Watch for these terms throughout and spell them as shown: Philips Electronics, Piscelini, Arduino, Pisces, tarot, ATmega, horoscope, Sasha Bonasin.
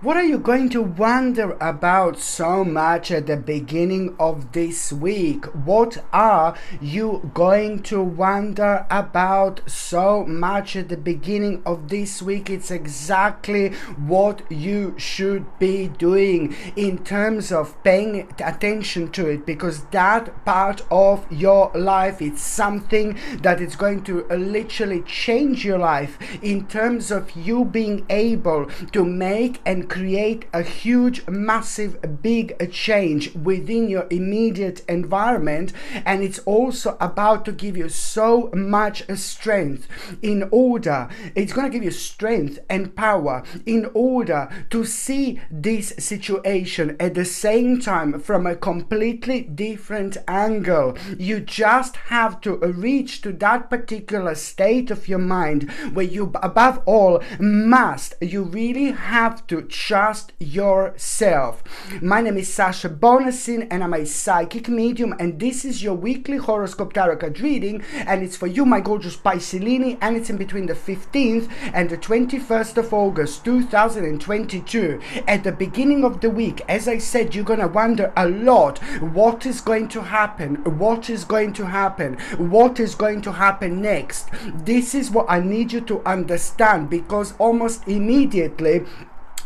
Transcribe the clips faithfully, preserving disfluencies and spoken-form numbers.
What are you going to wonder about so much at the beginning of this week? What are you going to wonder about so much at the beginning of this week? It's exactly what you should be doing in terms of paying attention to it, because that part of your life is something that is going to literally change your life in terms of you being able to make and create a huge, massive, big change within your immediate environment. And it's also about to give you so much strength in order, it's going to give you strength and power in order to see this situation at the same time from a completely different angle. You just have to reach to that particular state of your mind where you, above all, must, you really have to change. Trust yourself. My name is Sasha Bonasin and I'm a psychic medium, and this is your weekly horoscope tarot card reading, and it's for you, my gorgeous Piscelini, and it's in between the fifteenth and the twenty-first of August two thousand twenty-two. At the beginning of the week, as I said, you're gonna wonder a lot what is going to happen, what is going to happen, what is going to happen next. This is what I need you to understand, because almost immediately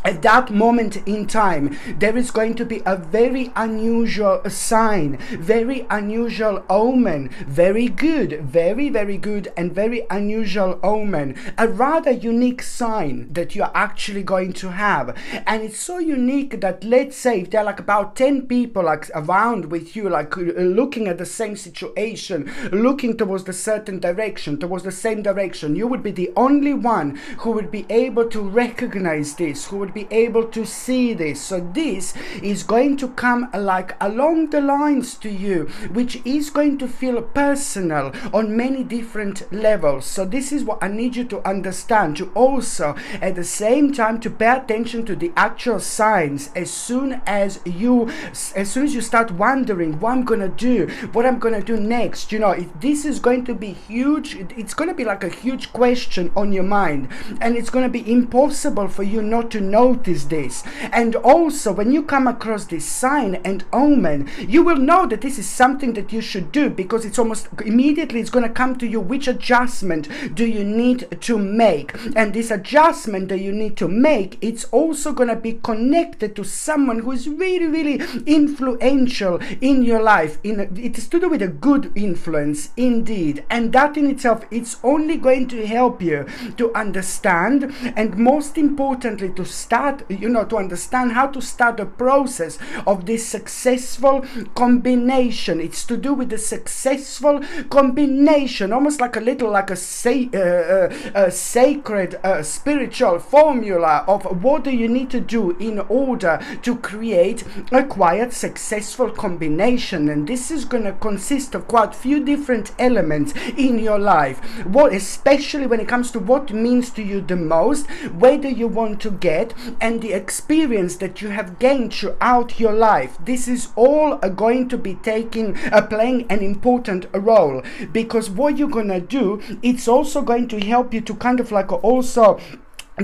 at that moment in time, there is going to be a very unusual sign, very unusual omen, very good, very, very good and very unusual omen, a rather unique sign that you're actually going to have. And it's so unique that, let's say, if there are like about ten people like around with you, like looking at the same situation, looking towards the certain direction, towards the same direction, you would be the only one who would be able to recognize this, who would be able to see this. So this is going to come like along the lines to you, which is going to feel personal on many different levels. So this is what I need you to understand, to also at the same time to pay attention to the actual signs. As soon as you as soon as you start wondering what I'm gonna do, what I'm gonna do next, you know, if this is going to be huge, it's gonna be like a huge question on your mind, and it's gonna be impossible for you not to notice this. And also, when you come across this sign and omen, you will know that this is something that you should do, because it's almost immediately it's going to come to you which adjustment do you need to make. And this adjustment that you need to make, it's also going to be connected to someone who is really, really influential in your life. In it is to do with a good influence indeed, and that in itself, it's only going to help you to understand, and most importantly to start, you know, to understand how to start the process of this successful combination. It's to do with the successful combination, almost like a little like a, sa uh, a sacred uh, spiritual formula of what do you need to do in order to create a quiet successful combination. And this is going to consist of quite a few different elements in your life, what especially when it comes to what means to you the most, whether you want to get Get, and the experience that you have gained throughout your life. This is all going to be taking uh, playing an important role, because what you're gonna do, it's also going to help you to kind of like also,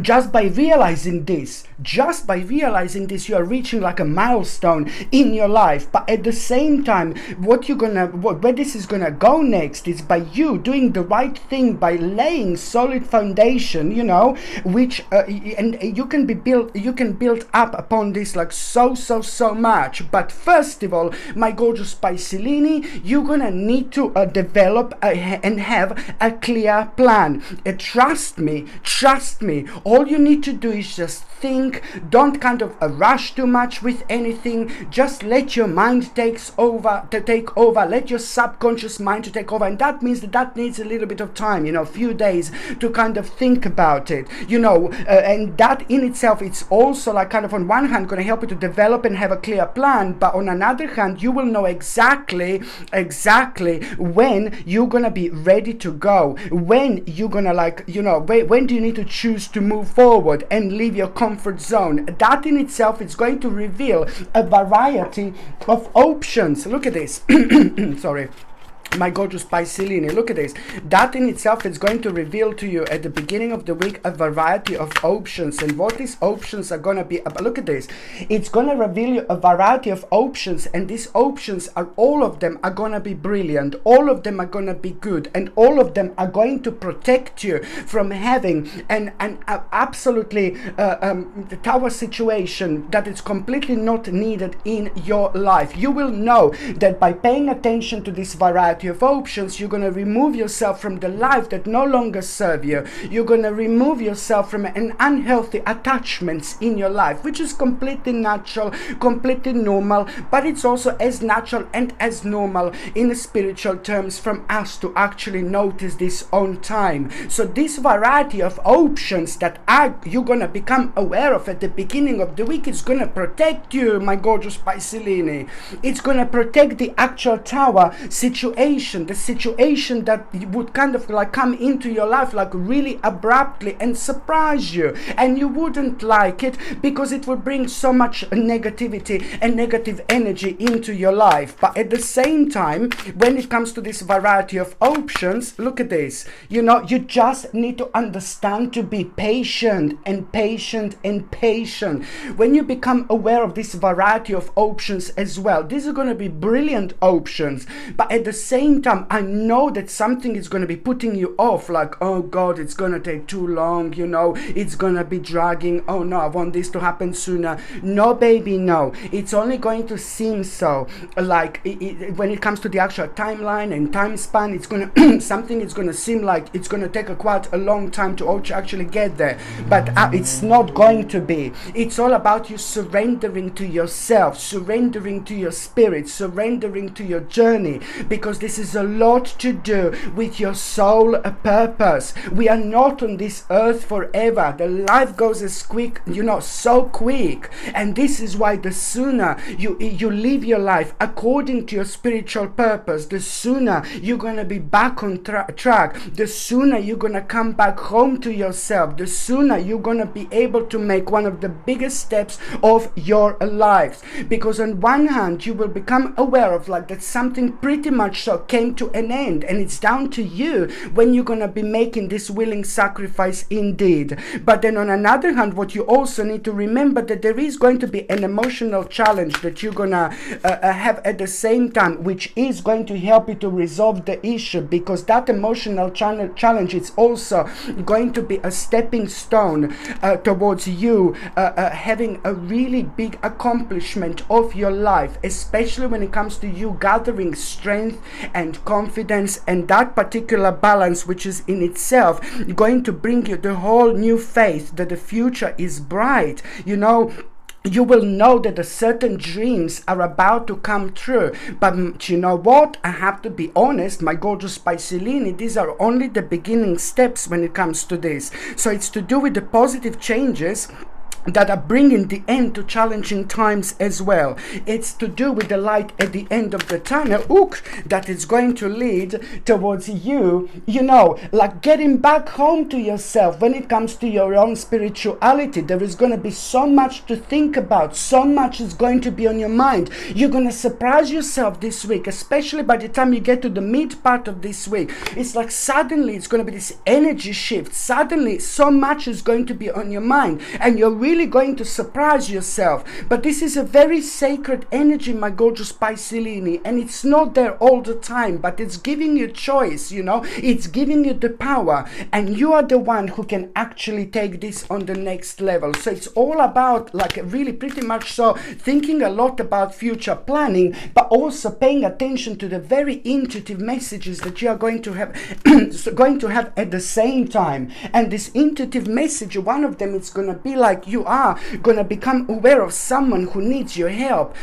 just by realizing this, just by realizing this, you are reaching like a milestone in your life. But at the same time, what you're gonna, what, where this is gonna go next is by you doing the right thing, by laying solid foundation, you know, which uh, and you can be built, you can build up upon this like so, so, so much. But first of all, my gorgeous Piscelini, you're gonna need to uh, develop a, and have a clear plan. Uh, trust me, trust me. All you need to do is just think, don't kind of rush too much with anything, just let your mind takes over, to take over, let your subconscious mind to take over. And that means that that needs a little bit of time, you know, a few days to kind of think about it, you know, uh, and that in itself, it's also like kind of on one hand going to help you to develop and have a clear plan, but on another hand, you will know exactly, exactly when you're going to be ready to go, when you're going to like, you know, when, when do you need to choose to move forward and leave your comfort zone. That in itself is going to reveal a variety of options. Look at this. Sorry. my gorgeous Pisceline. Look at this. That in itself is going to reveal to you at the beginning of the week a variety of options. And what these options are going to be about, look at this. It's going to reveal you a variety of options, and these options are, all of them are going to be brilliant. All of them are going to be good, and all of them are going to protect you from having an, an uh, absolutely uh, um, tower situation that is completely not needed in your life. You will know that by paying attention to this variety of options, you're going to remove yourself from the life that no longer serve you. You're going to remove yourself from an unhealthy attachments in your life, which is completely natural, completely normal, but it's also as natural and as normal in spiritual terms from us to actually notice this on time. So this variety of options that are, you're going to become aware of at the beginning of the week is going to protect you, my gorgeous Pisceline. It's going to protect the actual tower situation, the situation that would kind of like come into your life like really abruptly and surprise you, and you wouldn't like it because it would bring so much negativity and negative energy into your life. But at the same time, when it comes to this variety of options, look at this, you know, you just need to understand to be patient and patient and patient when you become aware of this variety of options as well. These are going to be brilliant options, but at the same time, I know that something is going to be putting you off, like, oh god, it's going to take too long, you know, it's going to be dragging, oh no, I want this to happen sooner. No baby, no, it's only going to seem so, like it, it, when it comes to the actual timeline and time span, it's going to something is going to seem like it's going to take a quite a long time to actually get there, but uh, it's not going to be. It's all about you surrendering to yourself, surrendering to your spirit, surrendering to your journey, because this is a lot to do with your soul purpose. We are not on this earth forever. The life goes as quick, you know, so quick, and this is why the sooner you you live your life according to your spiritual purpose, the sooner you're going to be back on tra track, the sooner you're going to come back home to yourself, the sooner you're going to be able to make one of the biggest steps of your lives. Because on one hand, you will become aware of like that something pretty much so came to an end, and it's down to you when you're going to be making this willing sacrifice indeed. But then on another hand, what you also need to remember that there is going to be an emotional challenge that you're going to uh, have at the same time, which is going to help you to resolve the issue, because that emotional challenge is also going to be a stepping stone uh, towards you uh, uh, having a really big accomplishment of your life, especially when it comes to you gathering strength and confidence and that particular balance, which is in itself going to bring you the whole new faith that the future is bright. You know, you will know that the certain dreams are about to come true. But you know what? I have to be honest, my gorgeous Pisceline, these are only the beginning steps when it comes to this. So it's to do with the positive changes that are bringing the end to challenging times as well. It's to do with the light at the end of the tunnel, ook, that is going to lead towards you, you know, like getting back home to yourself when it comes to your own spirituality. There is going to be so much to think about, so much is going to be on your mind. You're going to surprise yourself this week, especially by the time you get to the mid part of this week. It's like suddenly it's going to be this energy shift, suddenly so much is going to be on your mind, and you're really going to surprise yourself. But this is a very sacred energy, my gorgeous Pisceline, and it's not there all the time, but it's giving you choice, you know, it's giving you the power, and you are the one who can actually take this on the next level. So it's all about like really pretty much so thinking a lot about future planning, but also paying attention to the very intuitive messages that you are going to have going to have at the same time. And this intuitive message, one of them, it's going to be like you are going to become aware of someone who needs your help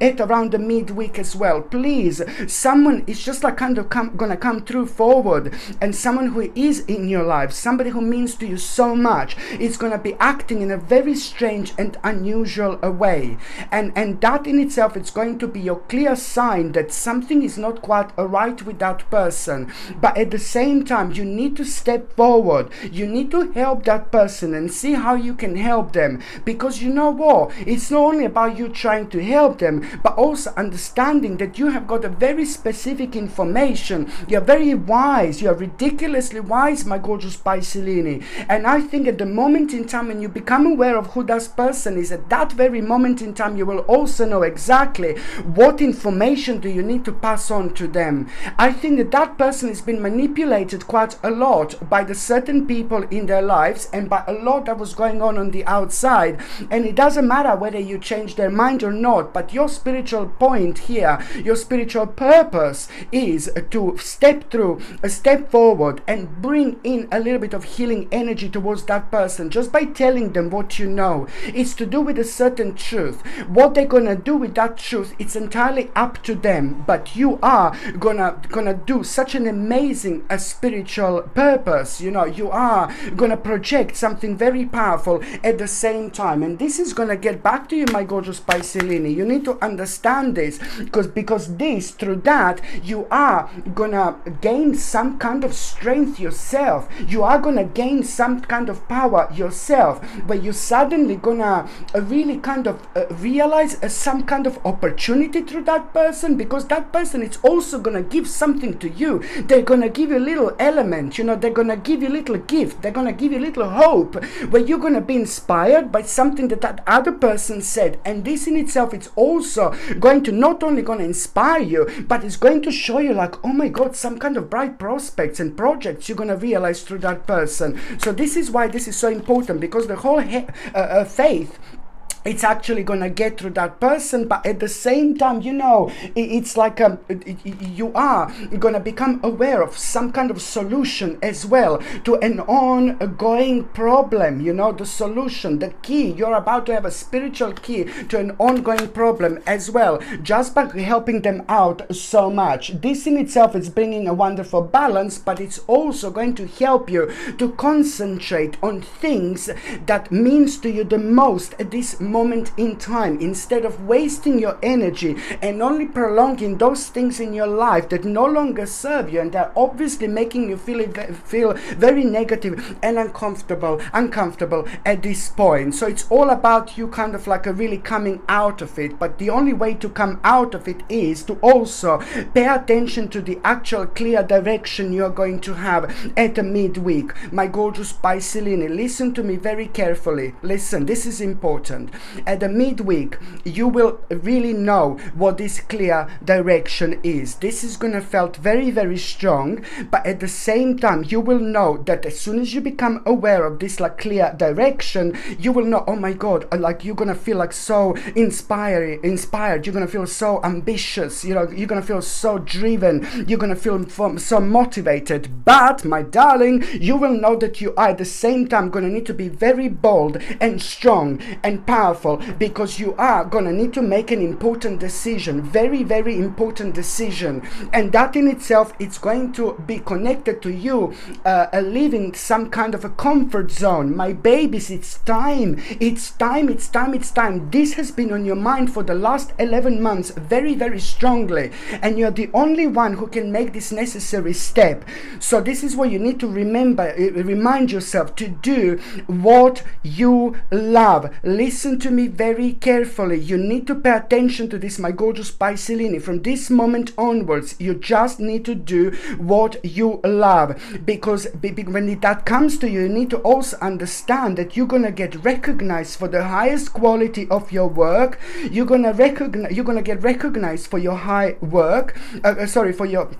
at around the midweek as well. Please, someone is just like kind of come, gonna come through forward, and someone who is in your life, somebody who means to you so much, it's gonna be acting in a very strange and unusual way, and and that in itself, it's going to be your clear sign that something is not quite alright with that person. But at the same time, you need to step forward, you need to help that person and see how you can help them. them, because you know what, it's not only about you trying to help them, but also understanding that you have got a very specific information. You're very wise, you're ridiculously wise, my gorgeous Piscellini. And I think at the moment in time when you become aware of who that person is, at that very moment in time you will also know exactly what information do you need to pass on to them. I think that that person has been manipulated quite a lot by the certain people in their lives and by a lot that was going on on the outside, and it doesn't matter whether you change their mind or not, but your spiritual point here, your spiritual purpose is to step through, step forward and bring in a little bit of healing energy towards that person just by telling them what you know. It's to do with a certain truth. What they're gonna do with that truth, it's entirely up to them, but you are gonna gonna do such an amazing a spiritual purpose, you know, you are gonna project something very powerful at the same time, and this is gonna get back to you, my gorgeous Piscellini. You need to understand this, because because this, through that, you are gonna gain some kind of strength yourself, you are gonna gain some kind of power yourself, but you're suddenly gonna really kind of uh, realize uh, some kind of opportunity through that person, because that person is also gonna give something to you. They're gonna give you a little element, you know, they're gonna give you a little gift, they're gonna give you a little hope, where you're gonna be inspired by something that that other person said, and this in itself, it's also going to not only gonna inspire you, but it's going to show you like, oh my god, some kind of bright prospects and projects you're gonna realize through that person. So this is why this is so important, because the whole he uh, uh, faith, it's actually gonna get through that person, but at the same time, you know, it's like um, you are gonna become aware of some kind of solution as well to an ongoing problem, you know, the solution, the key. You're about to have a spiritual key to an ongoing problem as well, just by helping them out so much. This in itself is bringing a wonderful balance, but it's also going to help you to concentrate on things that means to you the most at this moment moment in time, instead of wasting your energy and only prolonging those things in your life that no longer serve you and they're obviously making you feel feel very negative and uncomfortable uncomfortable at this point. So it's all about you kind of like a really coming out of it, but the only way to come out of it is to also pay attention to the actual clear direction you're going to have at the midweek, my gorgeous Piscellini. Listen to me very carefully, listen, this is important. At the midweek, you will really know what this clear direction is. This is gonna felt very, very strong, but at the same time, you will know that as soon as you become aware of this like clear direction, you will know, oh my god, like you're gonna feel like so inspiring, inspired, you're gonna feel so ambitious, you know, you're gonna feel so driven, you're gonna feel so motivated. But my darling, you will know that you are at the same time gonna need to be very bold and strong and powerful, because you are gonna need to make an important decision, very very important decision, and that in itself, it's going to be connected to you uh, uh, leaving some kind of a comfort zone. My babies, it's time, it's time, it's time, it's time. This has been on your mind for the last eleven months very very strongly, and you're the only one who can make this necessary step. So this is what you need to remember, uh, remind yourself to do what you love. Listen Listen to me very carefully. You need to pay attention to this, my gorgeous Piscellini. From this moment onwards, you just need to do what you love, because when that comes to you, you need to also understand that you're gonna get recognized for the highest quality of your work. You're gonna recognize. You're gonna get recognized for your high work. Uh, sorry, for your.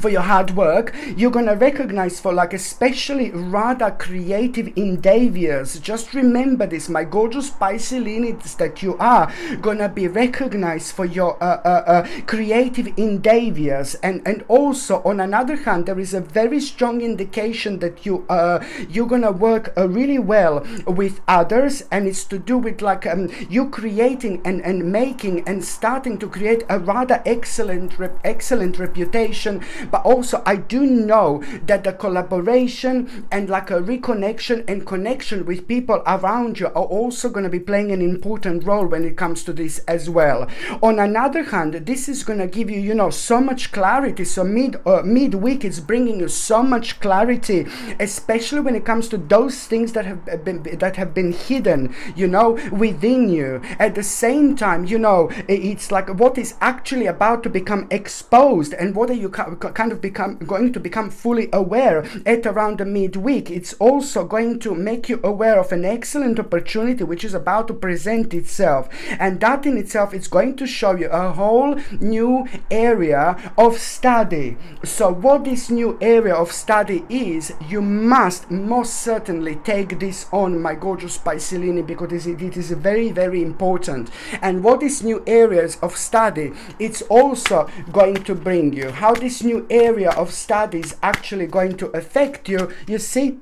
for your hard work. You're gonna recognize for like especially rather creative endeavors. Just remember this, my gorgeous Piscellini, that you are gonna be recognized for your uh, uh, uh, creative endeavors, and and also on another hand, there is a very strong indication that you uh, you're gonna work uh, really well with others, and it's to do with like um, you creating and and making and starting to create a rather excellent rep excellent reputation But also I do know that the collaboration and like a reconnection and connection with people around you are also going to be playing an important role when it comes to this as well. On another hand, this is going to give you, you know, so much clarity. So mid uh, midweek is bringing you so much clarity, especially when it comes to those things that have been that have been hidden, you know, within you. At the same time, you know, it's like what is actually about to become exposed and what are you kind of become going to become fully aware at around the midweek. It's also going to make you aware of an excellent opportunity which is about to present itself, and that in itself is going to show you a whole new area of study. So what this new area of study is, you must most certainly take this on, my gorgeous Piscellini, because it is very, very important. And what these new areas of study, it's also going to bring you, how this new area of study is actually going to affect you, you see,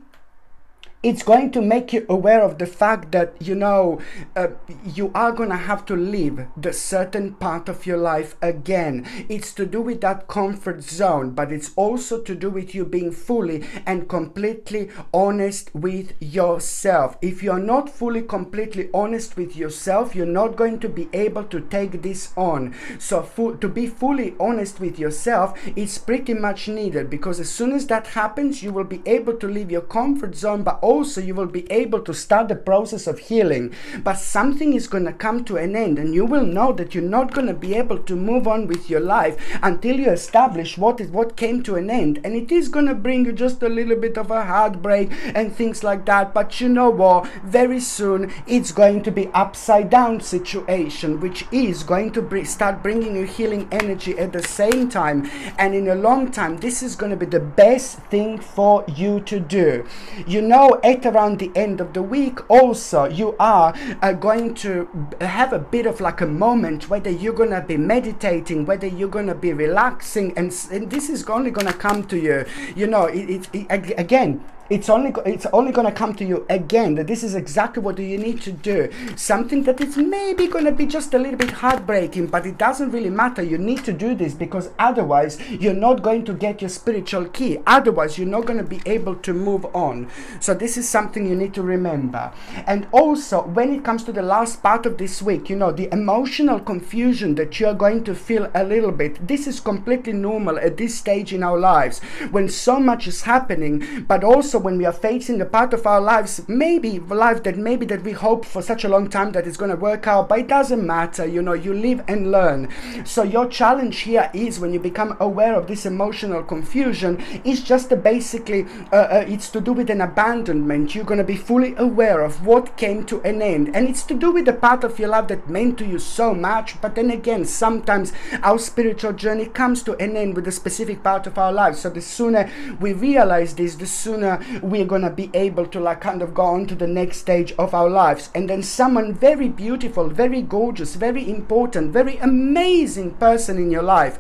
it's going to make you aware of the fact that, you know, uh, you are going to have to leave the certain part of your life again. It's to do with that comfort zone, but it's also to do with you being fully and completely honest with yourself. If you're not fully, completely honest with yourself, you're not going to be able to take this on. So to be fully honest with yourself, it's pretty much needed, because as soon as that happens, you will be able to leave your comfort zone, but also also you will be able to start the process of healing. But something is going to come to an end, and you will know that you're not going to be able to move on with your life until you establish what is what came to an end. And it is going to bring you just a little bit of a heartbreak and things like that, but you know what, very soon it's going to be upside down situation, which is going to br- start bringing you healing energy at the same time. And in a long time, this is going to be the best thing for you to do. You know, at around the end of the week also, you are uh, going to have a bit of like a moment, whether you're going to be meditating, whether you're going to be relaxing, and, and this is only going to come to you, you know, it, it, it again, it's only it's only going to come to you again, that this is exactly what you need to do. Something that is maybe going to be just a little bit heartbreaking, but it doesn't really matter. You need to do this, because otherwise you're not going to get your spiritual key, otherwise you're not going to be able to move on. So this is something you need to remember. And also when it comes to the last part of this week, you know, the emotional confusion that you're going to feel a little bit, this is completely normal at this stage in our lives, when so much is happening, but also So when we are facing a part of our lives, maybe life that maybe that we hope for such a long time that it's going to work out, but it doesn't matter, you know, you live and learn. So your challenge here is, when you become aware of this emotional confusion, it's just a basically uh, uh, it's to do with an abandonment. You're going to be fully aware of what came to an end, and it's to do with the part of your life that meant to you so much. But then again, sometimes our spiritual journey comes to an end with a specific part of our life. So the sooner we realize this, the sooner we're gonna be able to like kind of go on to the next stage of our lives. And then someone very beautiful, very gorgeous, very important, very amazing person in your life,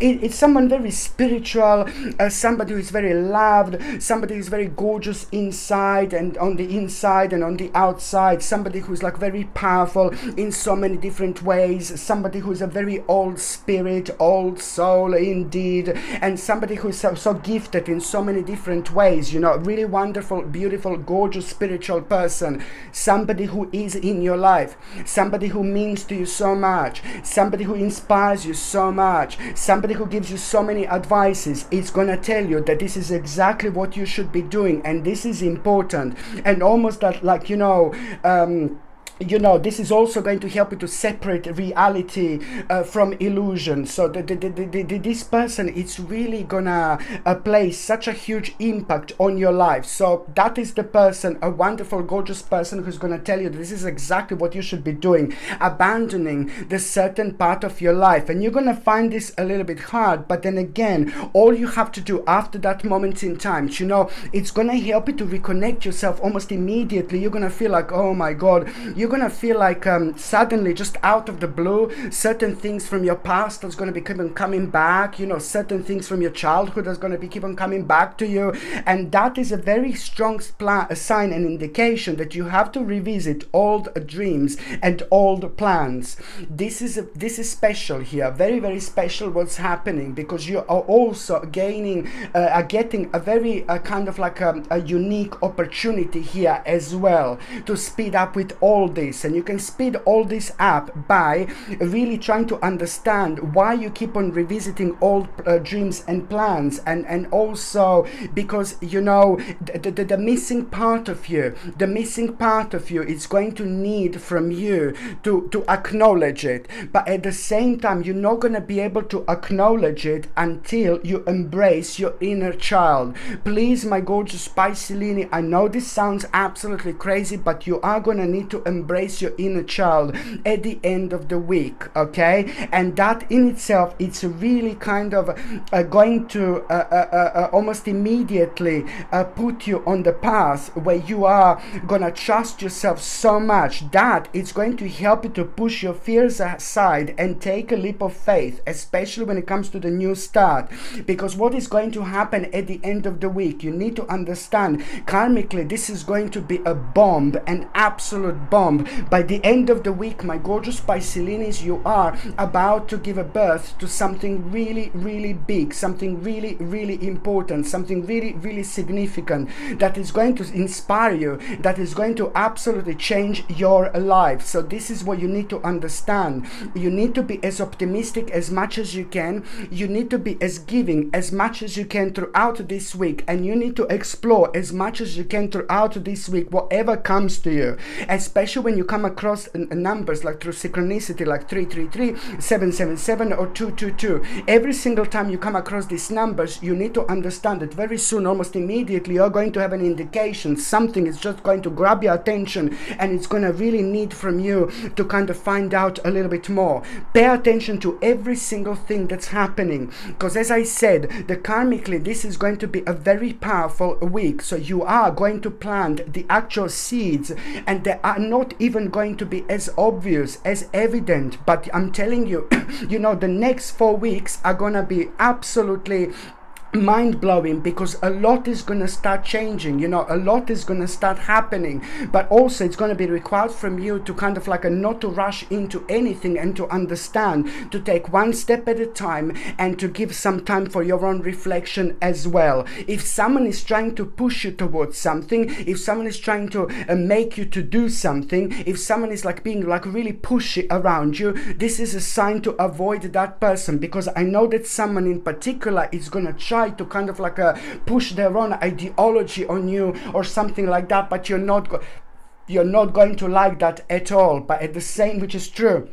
it, it's someone very spiritual, uh, somebody who is very loved, somebody who is very gorgeous inside and on the inside and on the outside, somebody who's like very powerful in so many different ways, somebody who's a very old spirit, old soul indeed, and somebody who's so, so gifted in so many different ways, you know, really wonderful, beautiful, gorgeous, spiritual person, somebody who is in your life, somebody who means to you so much, somebody who inspires you so much, somebody who gives you so many advices. It's gonna tell you that this is exactly what you should be doing, and this is important. And almost that, like, you know, um you know, this is also going to help you to separate reality uh, from illusion. So the, the, the, the, the, this person, it's really gonna uh, place such a huge impact on your life. So that is the person, a wonderful, gorgeous person who's gonna tell you this is exactly what you should be doing, abandoning the certain part of your life. And you're gonna find this a little bit hard, but then again, all you have to do after that moment in time, you know, it's gonna help you to reconnect yourself almost immediately. You're gonna feel like, oh my God, you're gonna feel like um, suddenly, just out of the blue, certain things from your past that's gonna be keep on coming back, you know, certain things from your childhood that's gonna be keep on coming back to you. And that is a very strong sign and indication that you have to revisit old dreams and old plans. This is, a, this is special here, very, very special what's happening, because you are also gaining, uh, are getting a very uh, kind of like a, a unique opportunity here as well to speed up with all this. And you can speed all this up by really trying to understand why you keep on revisiting old uh, dreams and plans, and, and also because, you know, the, the, the missing part of you, the missing part of you is going to need from you to, to acknowledge it. But at the same time, you're not going to be able to acknowledge it until you embrace your inner child. Please, my gorgeous Piscelini, I know this sounds absolutely crazy, but you are going to need to embrace your inner child at the end of the week, okay? And that in itself, it's really kind of uh, going to uh, uh, uh, almost immediately uh, put you on the path where you are going to trust yourself so much that it's going to help you to push your fears aside and take a leap of faith, especially when it comes to the new start. Because what is going to happen at the end of the week, you need to understand karmically, this is going to be a bomb, an absolute bomb. By the end of the week, my gorgeous Piscelinis, you are about to give a birth to something really, really big, something really, really important, something really, really significant that is going to inspire you, that is going to absolutely change your life. So this is what you need to understand. You need to be as optimistic as much as you can. You need to be as giving as much as you can throughout this week, and you need to explore as much as you can throughout this week, whatever comes to you, especially when you come across numbers like through synchronicity, like three three three, seven seven seven, or two two two. Every single time you come across these numbers, you need to understand that very soon, almost immediately, you're going to have an indication. Something is just going to grab your attention, and it's going to really need from you to kind of find out a little bit more. Pay attention to every single thing that's happening, because as I said, the karmically, this is going to be a very powerful week. So you are going to plant the actual seeds, and they are not even going to be as obvious, as evident, but I'm telling you, you know, the next four weeks are gonna be absolutely mind-blowing, because a lot is going to start changing, you know, a lot is going to start happening. But also it's going to be required from you to kind of like a not to rush into anything, and to understand, to take one step at a time, and to give some time for your own reflection as well. If someone is trying to push you towards something, if someone is trying to uh, make you to do something, if someone is like being like really pushy around you, this is a sign to avoid that person, because I know that someone in particular is going to try to kind of like uh, push their own ideology on you or something like that. But you're not go you're not going to like that at all. But at the same, which is true,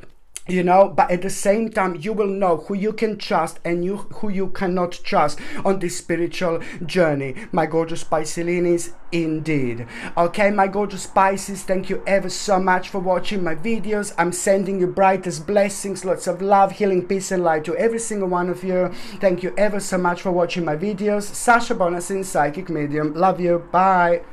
you know, but at the same time, you will know who you can trust and you who you cannot trust on this spiritual journey, my gorgeous Piscelinis, indeed. Okay, my gorgeous Pisces, thank you ever so much for watching my videos. I'm sending you brightest blessings, lots of love, healing, peace and light to every single one of you. Thank you ever so much for watching my videos. Sasha Bonasin, psychic medium. Love you. Bye.